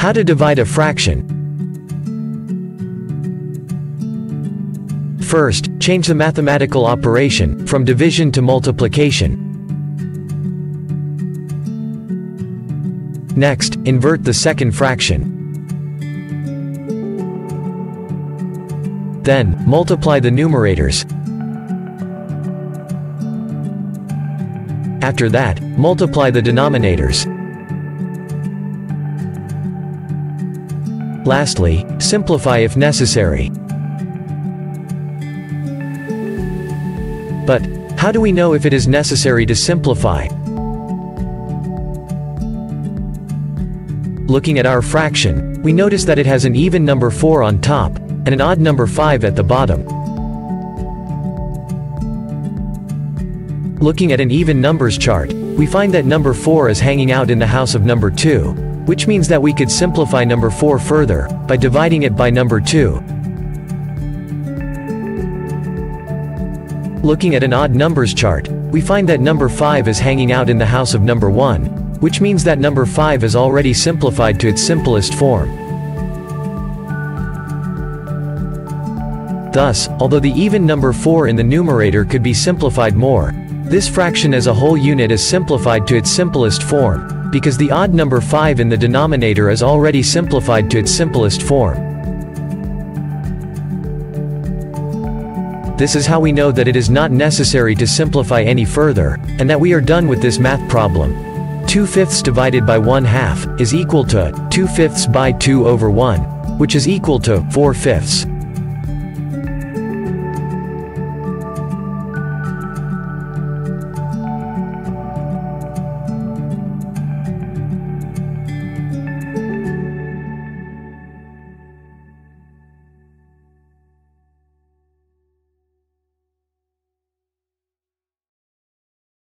How to divide a fraction. First, change the mathematical operation from division to multiplication. Next, invert the second fraction. Then, multiply the numerators. After that, multiply the denominators. Lastly, simplify if necessary. But, how do we know if it is necessary to simplify? Looking at our fraction, we notice that it has an even number 4 on top, and an odd number 5 at the bottom. Looking at an even numbers chart, we find that number 4 is hanging out in the house of number 2, which means that we could simplify number 4 further, by dividing it by number 2. Looking at an odd numbers chart, we find that number 5 is hanging out in the house of number 1, which means that number 5 is already simplified to its simplest form. Thus, although the even number 4 in the numerator could be simplified more, this fraction as a whole unit is simplified to its simplest form, because the odd number 5 in the denominator is already simplified to its simplest form. This is how we know that it is not necessary to simplify any further, and that we are done with this math problem. 2/5 divided by 1/2 is equal to 2/5 by 2/1, which is equal to 4/5.